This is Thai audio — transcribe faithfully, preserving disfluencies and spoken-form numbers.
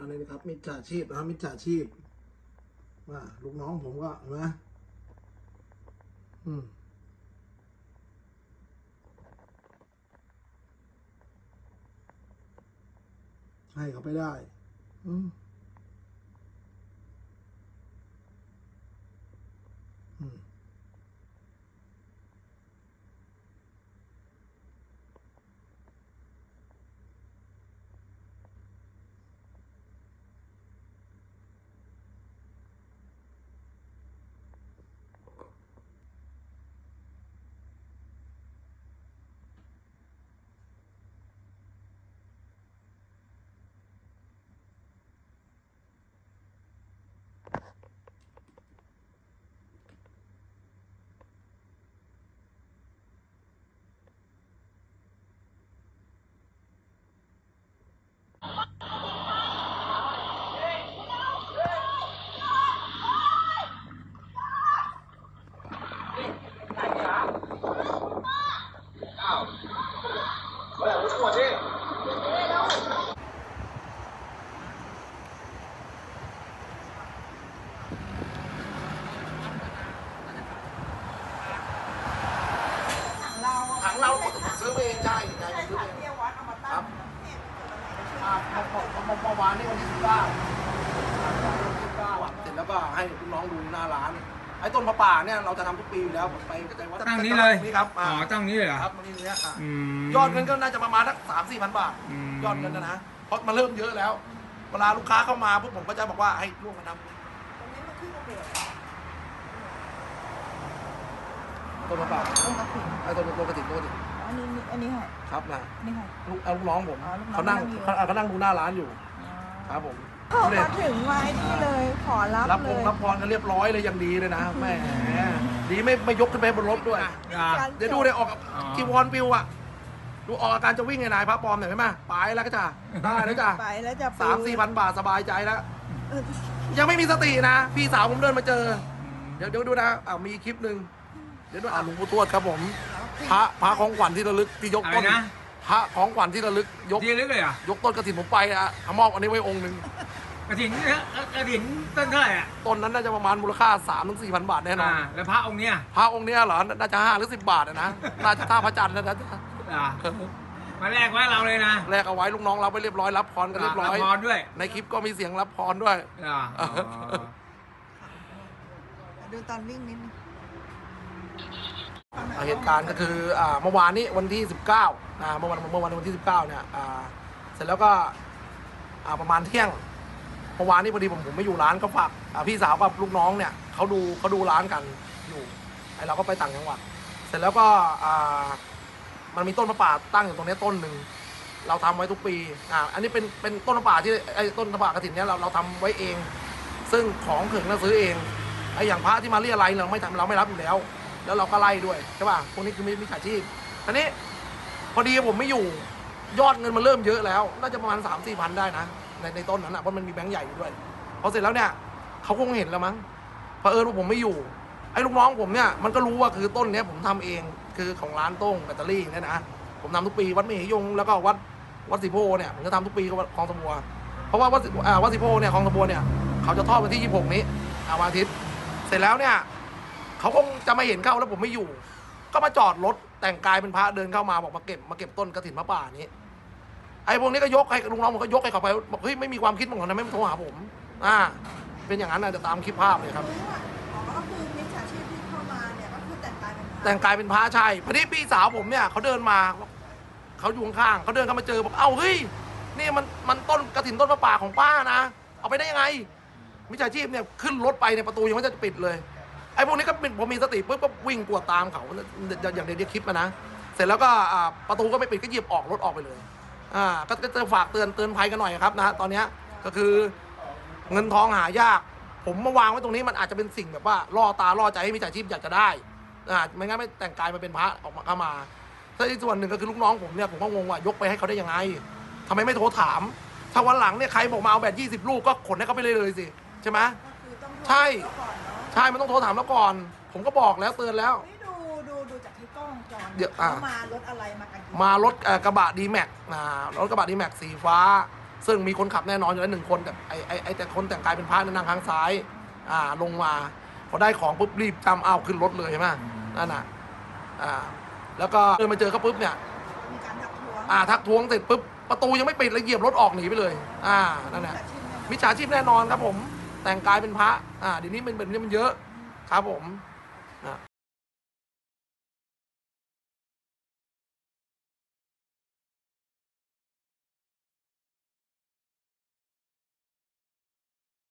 อันนี้นะครับมิจฉาชีพนะครับมิจฉาชีพว่าลูกน้องผมก็เห็นไหมอืมให้เขาไปได้อืมอืมไอ้ต้นมะป่าเนี่ยเราจะทำทุกปีอยู่แล้วไปก็จะว่าตั้งนี้เลยนี่ครับอ๋อตั้งนี้เลยเหรอครับมันนี่เนี้ยยอดเงินก็น่าจะประมาณสักสามสี่พันบาทยอดเงินนะนะเพราะมันเริ่มเยอะแล้วเวลาลูกค้าเข้ามาพวกผมก็จะบอกว่าให้ร่วมกันทำต้นมะป่าไอ้ต้นต้นกระติกต้นกระติกอันนี้อันนี้ค่ะครับนะนี่ค่ะลูกเอาลูกน้องผมเขานั่งเขานั่งดูหน้าร้านอยู่ครับผมเข้ามาถึงไว้นี่เลยขอรับรับองค์รับพรกันเรียบร้อยเลยยังดีเลยนะแม่ดีไม่ไม่ยกขึ้นไปบนรถด้วยเดี๋ยวดูได้ออกกีวอนปิวอ่ะดูออกอาการจะวิ่งไงนายพระปลอมหน่อยไหมมาไปแล้วก็จะได้แล้วจ้ะไปแล้วจะสามสี่พันบาทสบายใจแล้วยังไม่มีสตินะพี่สาวผมเดินมาเจอเดี๋ยวเดี๋ยวดูนะอ่ามีคลิปหนึ่งเดี๋ยวดูอ่าหลวงปู่ทวดครับผมพระพระของขวัญที่ระลึกที่ยกต้นพระของขวัญที่ระลึกยกที่ระลึกเลยอ่ะยกต้นกระถิ่นผมไปอ่ะเอามอบอันนี้ไว้องค์หนึ่งกระถิ่นกระถิ่นต้นเท่าไหร่อ่ะต้นนั้นน่าจะประมาณมูลค่า สามถึงสี่พัน บาทแน่นอนแล้วพระองค์เนี้ยพระองค์เนี้ยเหรอน่าจะห้าหรือสิบบาทนะน่าจะท่าพระจันทร์นะมาแลกไว้เราเลยนะแลกเอาไว้ลูกน้องเราไปเรียบร้อยรับพรกันเรียบร้อยรับพรด้วยในคลิปก็มีเสียงรับพรด้วยดูตอนวิ่งนิดนึงเหตุการณ์ก็คือเมื่อวานนี้วันที่สิบเก้านะเมื่อวันเมื่อวันวันที่สิบเก้าเนี่ยเสร็จแล้วก็ประมาณเที่ยงเมื่อวานนี้พอดีผมผมไม่อยู่ร้านก็ฝากพี่สาวกับลูกน้องเนี่ยเขาดูเขาดูร้านกันอยู่ไอเราก็ไปต่างจังหวัดเสร็จแล้วก็มันมีต้นมะป่าตั้งอยู่ตรงนี้ต้นหนึ่งเราทำไว้ทุกปีอ่าอันนี้เป็นเป็นต้นมะป่าที่ไอต้นมะป่ากระถิ่นเนี่ยเราเราทำไว้เองซึ่งของเขิงเราซื้อเองไออย่างพระที่มาเรียอะไรเราไม่ทำเราไม่รับอยู่แล้วแล้วเราก็ไล่ด้วยใช่ป่ะพวกนี้คือมิจฉาชีพอันนี้พอดีผมไม่อยู่ยอดเงินมันเริ่มเยอะแล้วน่าจะประมาณ สามถึงสี่ พันได้นะในในต้นนั้นอ่ะเพราะมันมีแบงค์ใหญ่อยู่ด้วยพอเสร็จแล้วเนี่ยเขาคงเห็นแล้วมั้งเผอิญว่าผมไม่อยู่ไอ้ลูกน้องผมเนี่ยมันก็รู้ว่าคือต้นเนี้ยผมทำเองคือของร้านต้งแบตเตอรี่เนี่ยนะผมทำทุกปีวัดมหิยงแล้วก็วัดวัดสีโพเนี่ยผมจะทำทุกปีกับคลองสะบัวเพราะว่าวัดอ่าวัดสีโพเนี่ยคลองสะบัวเนี่ยเขาจะทอดวันที่ยี่สิบหกนี้วันอาทิตย์เสร็จแล้วเนี่ยเขาคงจะมาเห็นเข้าแล้วผมไม่อยู่ก็มาจอดรถแต่งกายเป็นพระเดินเข้ามาบอกมาเก็บมาเก็บต้นกระถิ่นมะป่านี้ไอ้พวกนี้ก็ยกให้ลุงน้องมันก็ยกให้เขาไปบอกเฮ้ยไม่มีความคิดของเขานะไม่มาโทรหาผมอ่าเป็นอย่างนั้นนะจะตามคลิปภาพเลยครับก็คือมิจฉาชีพที่เข้ามาเนี่ยก็คือแต่งกายเป็นแต่งกายเป็นพระใช่พอดีพี่สาวผมเนี่ยเขาเดินมาเขาอยู่ข้างเขาเดินเข้ามาเจอบอกเอ้าเฮ้ยนี่มันมันต้นกระถิ่นต้นมะป่าของป้านะเอาไปได้ยังไงมิจฉาชีพเนี่ยขึ้นรถไปในประตูยังไม่จะปิดเลยไอ้พวกนี้ก็ผมมีสติปุ๊บก็วิ่งกวดตามเขาอย่างในคลิปนะเสร็จแล้วก็ประตูก็ไม่ปิดก็หยิบออกรถออกไปเลยอ่าก็จะฝากเตือนเตือนภัยกันหน่อยครับนะตอนนี้ก็คือเงินทองหายากผมมาวางไว้ตรงนี้มันอาจจะเป็นสิ่งแบบว่าล่อตาล่อใจให้มิจฉาชีพอยากจะได้อ่าไม่งั้นไม่แต่งกายมาเป็นพระออกมาเข้ามาแต่อีกส่วนหนึ่งก็คือลูกน้องผมเนี่ยผมก็งงว่ายกไปให้เขาได้ยังไงทำไมไม่โทรถามถ้าวันหลังเนี่ยใครบอกมาเอาแบบยี่สิบลูกก็ขนให้เขาไปเลยเลยสิใช่ไหมใช่ใช่มันต้องโทรถามแล้วก่อนผมก็บอกแล้วเตือนแล้วดูดูดูจากที่กล้องจอเดี๋ยวมารถอะไรมากันมารถกระบะดีแม็กนะรถกระบะดีแม็กสีฟ้า ซึ่งมีคนขับแน่นอนอยู่แล้วหนึ่งคนแต่ไอไอไอแต่คนแต่งกายเป็นพระนั่งข้างซ้ายอ่าลงมาพอได้ของปุ๊บรีบจำเอาขึ้นรถเลยใช่ไหมนั่นน่ะอ่าแล้วก็เดินมาเจอเขาปุ๊บเนี่ยมีการทักท้วงอ่าทักท้วงเสร็จปุ๊บประตูยังไม่ปิดเลยเหยียบรถออกหนีไปเลยอ่านั่นแหละมิจฉาชีพแน่นอนครับผมแต่งกายเป็นพระอ่าเดี๋ยวนี้มันแบบนี้มันเยอะครับผม